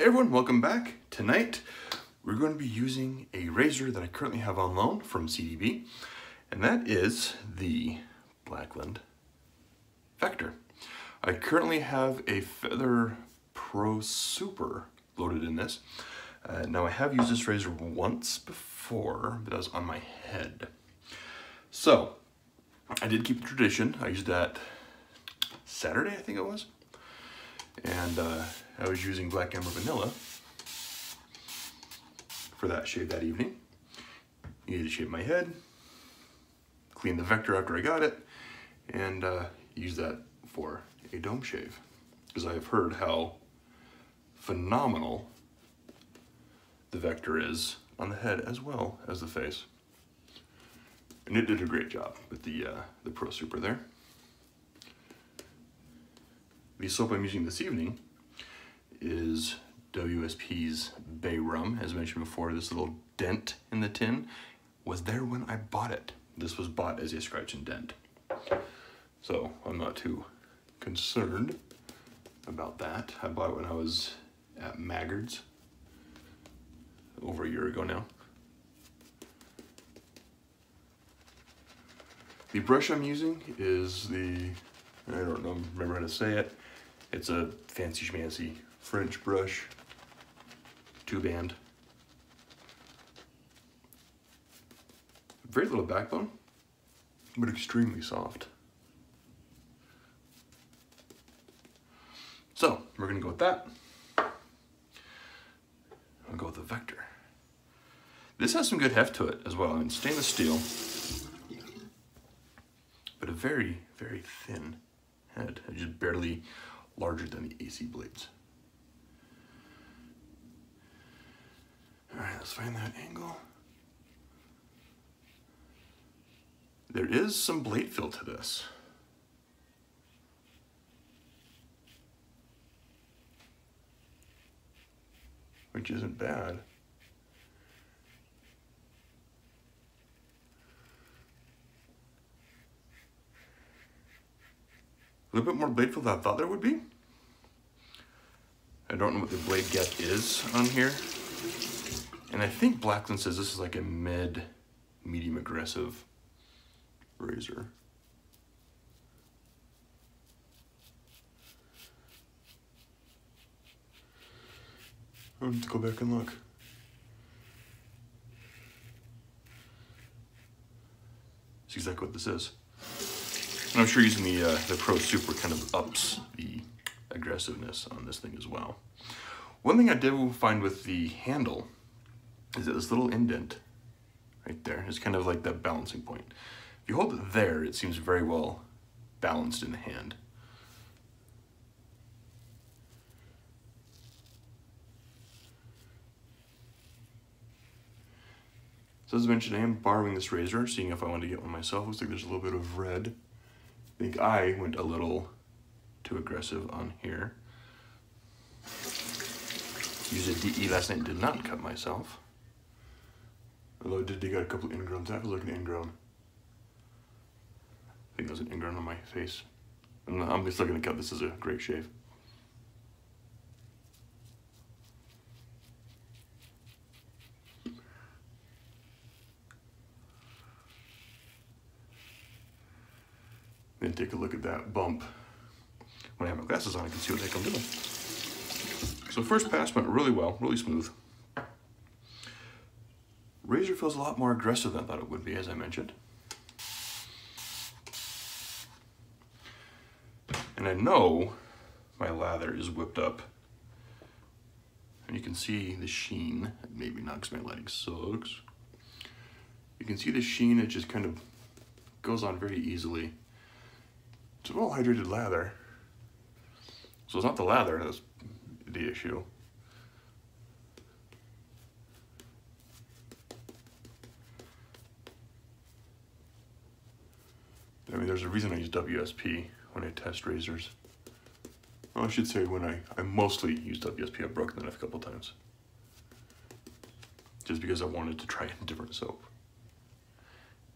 Hey everyone, welcome back. Tonight we're going to be using a razor that I currently have on loan from CDB, and that is the Blackland Vector. I currently have a Feather Pro Super loaded in this. Now I have used this razor once before, but that was on my head. So I did keep the tradition. I used that Saturday, I think it was. And I was using Black Amber Vanilla for that shave that evening. Needed to shave my head, clean the Vector after I got it, and use that for a dome shave. Because I've heard how phenomenal the Vector is on the head as well as the face. And it did a great job with the Pro Super there. The soap I'm using this evening is WSP's Bay Rum. As mentioned before, this little dent in the tin was there when I bought it. This was bought as a scratch and dent, so I'm not too concerned about that. I bought it when I was at Maggard's over a year ago now. The brush I'm using is the, I don't know, remember how to say it. It's a fancy schmancy French brush, 2-band. Very little backbone, but extremely soft. So we're gonna go with that. I'll go with the Vector. This has some good heft to it as well. I mean, stainless steel, but a very, very thin head, just barely larger than the AC blades. All right, let's find that angle. There is some blade fill to this. Which isn't bad. A little bit more blade fill than I thought there would be. I don't know what the blade gap is on here. And I think Blackland says this is like a medium aggressive razor. I'll have to go back and look. That's exactly what this is. And I'm sure using the Pro Super kind of ups the aggressiveness on this thing as well. One thing I did find with the handle is that this little indent right there is kind of like that balancing point. If you hold it there, it seems very well balanced in the hand. So as I mentioned, I am borrowing this razor, seeing if I want to get one myself. Looks like there's a little bit of red. I think I went a little too aggressive on here. Used a DE last night, did not cut myself. Although I did dig out a couple of ingrowns. That was like an ingrown. I think that was an ingrown on my face. And I'm still gonna cut this as a great shave. Then take a look at that bump. When I have my glasses on, I can see what the heck I'm doing. So first pass went really well, really smooth. Razor feels a lot more aggressive than I thought it would be, as I mentioned. And I know my lather is whipped up. And you can see the sheen. It maybe not because my lighting sucks. You can see the sheen, it just kind of goes on very easily. It's a well hydrated lather. So it's not the lather that's the issue. I mean, there's a reason I use WSP when I test razors. Well, I should say when I mostly use WSP. I've broken it a couple times. Just because I wanted to try a different soap.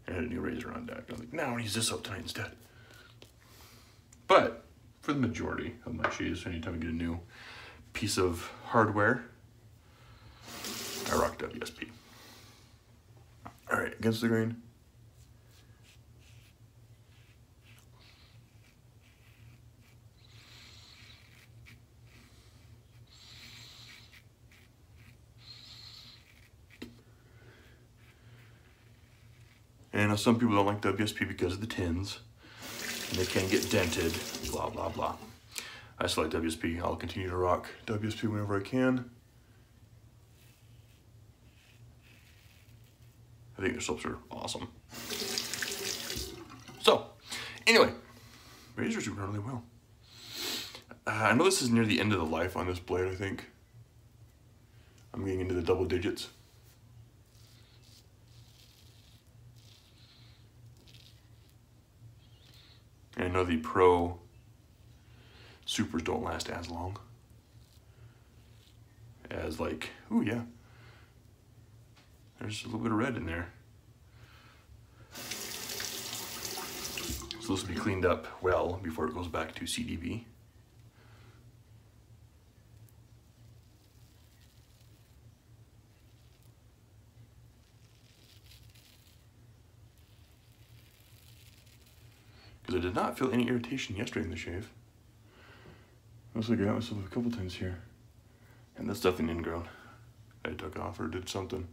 And I had a new razor on deck. I was like, no, I'm gonna use this soap tonight instead. But for the majority of my shaves, anytime I get a new piece of hardware. I rocked WSP. All right, against the grain. And now some people don't like WSP because of the tins, and they can get dented, blah, blah, blah. I still like WSP. I'll continue to rock WSP whenever I can. I think their soaps are awesome. So, anyway, razors are doing really well. I know this is near the end of the life on this blade, I think. I'm getting into the double digits. And I know the Pro Supers don't last as long as, like, ooh, yeah. There's a little bit of red in there. So this will be cleaned up well before it goes back to CDB. Because I did not feel any irritation yesterday in the shave. Mostly got myself a couple times here. And that's stuff in ingrown. I took off or did something.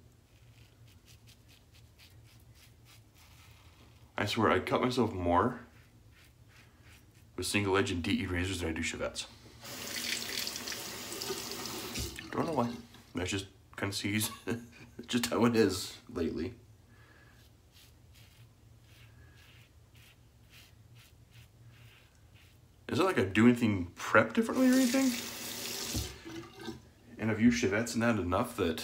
I swear I cut myself more with single edge and DE razors than I do Chevettes. Don't know why. That's just kind of sees just how it is lately. Is it like I do anything prep differently or anything? And I've used Chevettes and that enough that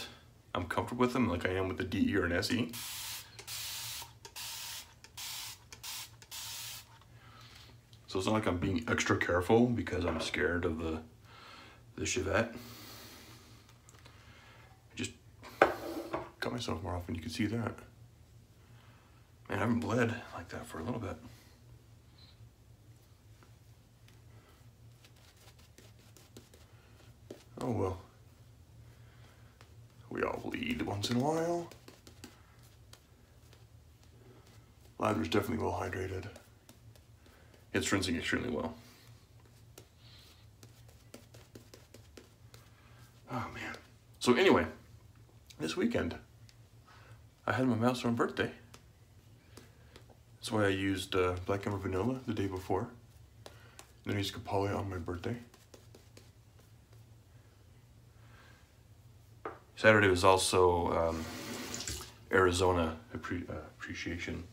I'm comfortable with them, like I am with the DE or an SE. So it's not like I'm being extra careful because I'm scared of the Chevette. I just cut myself more often, you can see that. Man, I haven't bled like that for a little bit. Oh well. We all bleed once in a while. Lather's definitely well hydrated. It's rinsing extremely well. Oh man. So anyway, this weekend, I had my milestone birthday. That's why I used Black Amber Vanilla the day before. Then I used Kapali on my birthday. Saturday was also Arizona Appreciation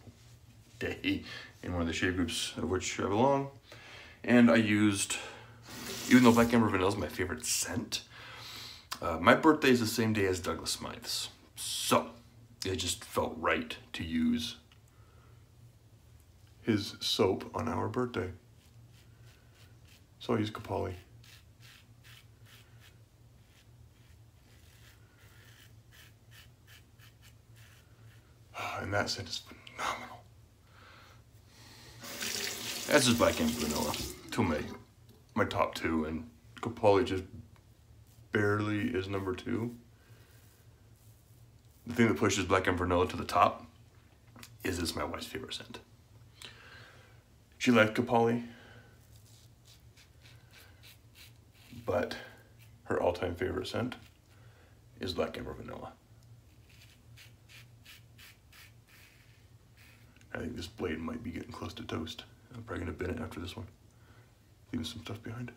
Day in one of the shave groups of which I belong. And I used, even though Black Amber Vanilla is my favorite scent, my birthday is the same day as Douglas Smythe's. So it just felt right to use his soap on our birthday. So I used Kapali. And that scent is phenomenal. That's just Black Amber Vanilla. To my top two, and Kapali just barely is number two. The thing that pushes Black Amber Vanilla to the top is it's my wife's favorite scent. She liked Kapali, but her all-time favorite scent is Black Amber Vanilla. I think this blade might be getting close to toast. I'm probably gonna bin it after this one. Leaving some stuff behind.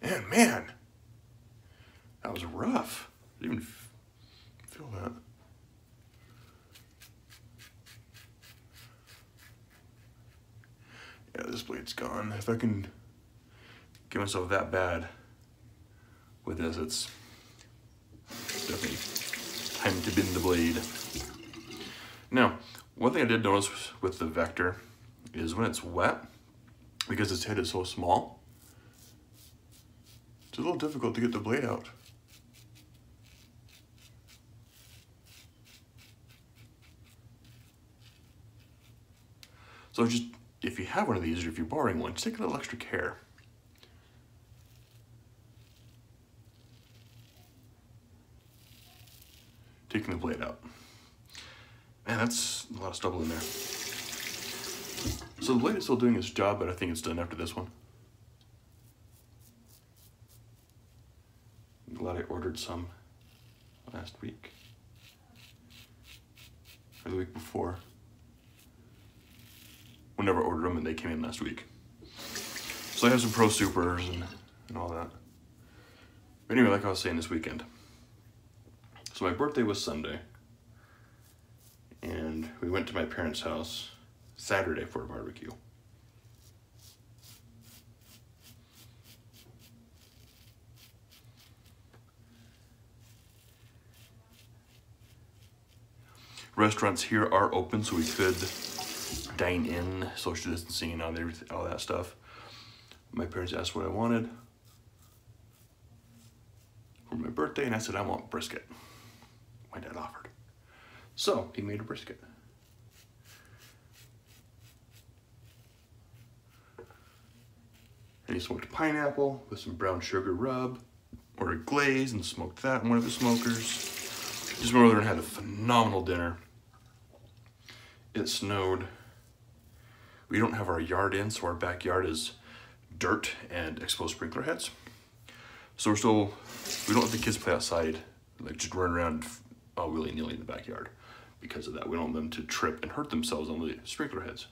And man, that was rough. I didn't even feel that. Yeah, this blade's gone. If I can get myself that bad with this, it's definitely time to bin the blade. Now, one thing I did notice with the Vector is when it's wet, because its head is so small, it's a little difficult to get the blade out. So just, if you have one of these, or if you're borrowing one, just take a little extra care. picking the blade up. Man, that's a lot of stubble in there. So the blade is still doing its job, but I think it's done after this one. I'm glad I ordered some last week. Or the week before. Whenever I ordered them and they came in last week. So I have some Pro Supers and all that. But anyway, like I was saying, this weekend. So my birthday was Sunday. And we went to my parents' house Saturday for a barbecue. Restaurants here are open, so we could dine in, social distancing and all that stuff. My parents asked what I wanted for my birthday, and I said, I want brisket. My dad offered. So he made a brisket. And he smoked pineapple with some brown sugar rub, or a glaze, and smoked that in one of the smokers. Just went over there and had a phenomenal dinner. It snowed. We don't have our yard in, so our backyard is dirt and exposed sprinkler heads. So we're still, we don't let the kids play outside, like just run around all willy-nilly in the backyard. Because of that, we don't want them to trip and hurt themselves on the sprinkler heads.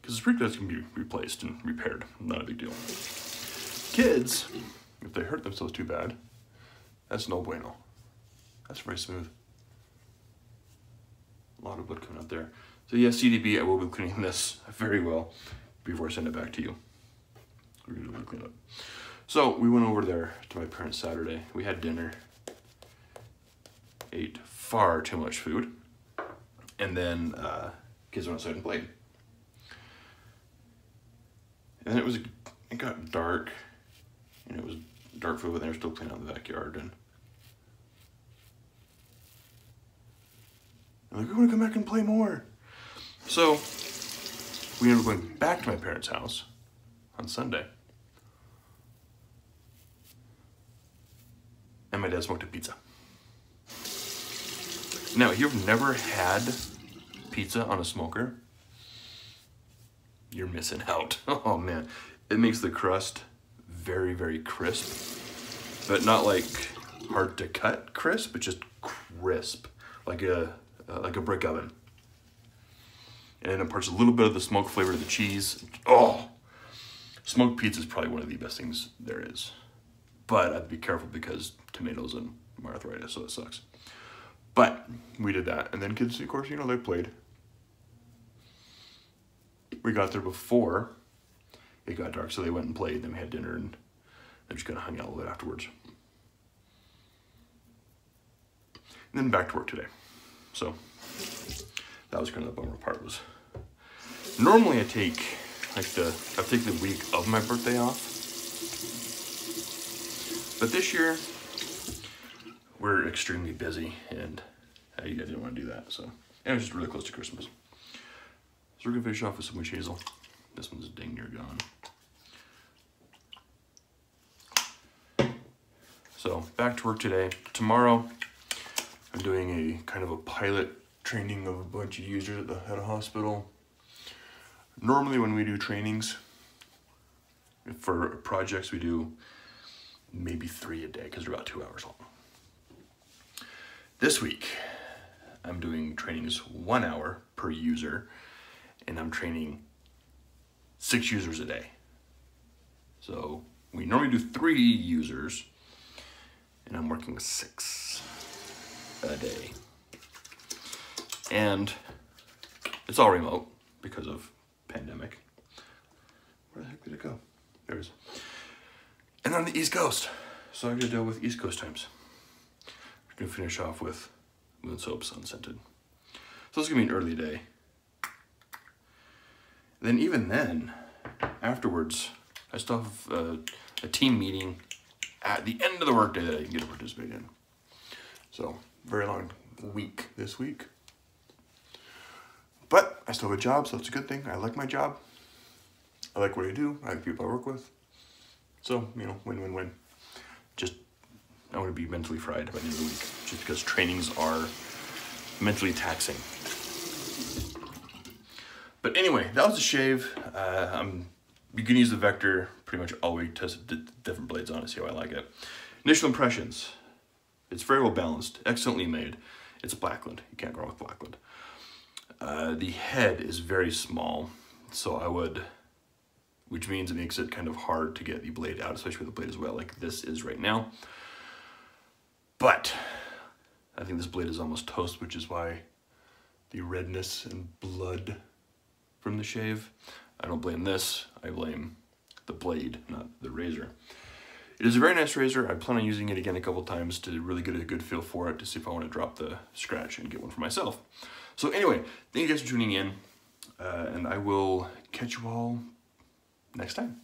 Because the sprinkler heads can be replaced and repaired, not a big deal. Kids, if they hurt themselves too bad, that's no bueno. That's very smooth. A lot of wood coming out there. So yes, CDB, I will be cleaning this very well before I send it back to you. We're gonna do a cleanup. So we went over there to my parents Saturday. We had dinner, ate far too much food, and then kids went outside and played. And it was, it got dark, and it was dark food, and they were still cleaning out the backyard. And I'm like, we want to come back and play more. So we ended up going back to my parents' house on Sunday. And my dad smoked a pizza. Now, if you've never had pizza on a smoker, you're missing out. Oh man, it makes the crust very, very crisp, but not like hard to cut crisp, but just crisp, like a brick oven. And it imparts a little bit of the smoke flavor to the cheese. Oh, smoked pizza is probably one of the best things there is. But I'd be careful because tomatoes and my arthritis, so that sucks. But we did that, and then kids, of course, you know, they played. We got there before it got dark, so they went and played, then we had dinner, and they just kind of hung out a little bit afterwards. And then back to work today. So that was kind of the bummer part was, normally I take like I take the week of my birthday off. But this year we're extremely busy and I didn't want to do that. So, and it was just really close to Christmas. So we're gonna finish off with some witch hazel. This one's dang near gone. So back to work today. Tomorrow, I'm doing a kind of a pilot training of a bunch of users at the head of hospital. Normally when we do trainings for projects, we do maybe 3 a day because they're about 2 hours long. This week, I'm doing trainings 1 hour per user. And I'm training 6 users a day. So we normally do 3 users, and I'm working with 6 a day. And it's all remote because of pandemic. Where the heck did it go? There it is. And on the East Coast. So I'm gonna deal with East Coast times. We're gonna finish off with Moon Soaps unscented. So it's gonna be an early day. Then even then, afterwards, I still have a team meeting at the end of the workday that I can get to participate in. So very long week this week. But I still have a job, so it's a good thing. I like my job. I like what I do. I like the people I work with. So, you know, win, win, win. Just, I want to be mentally fried by the end of the week, just because trainings are mentally taxing. But anyway, that was a shave. You can use the Vector pretty much all week, test different blades on it, see how I like it. Initial impressions. It's very well balanced, excellently made. It's Blackland. You can't go wrong with Blackland. The head is very small, so I would, which means it makes it kind of hard to get the blade out, especially with the blade as well, like this is right now. But I think this blade is almost toast, which is why the redness and blood from the shave. I don't blame this, I blame the blade, not the razor. It is a very nice razor. I plan on using it again a couple times to really get a good feel for it, to see if I want to drop the scratch and get one for myself. So anyway, thank you guys for tuning in, and I will catch you all next time.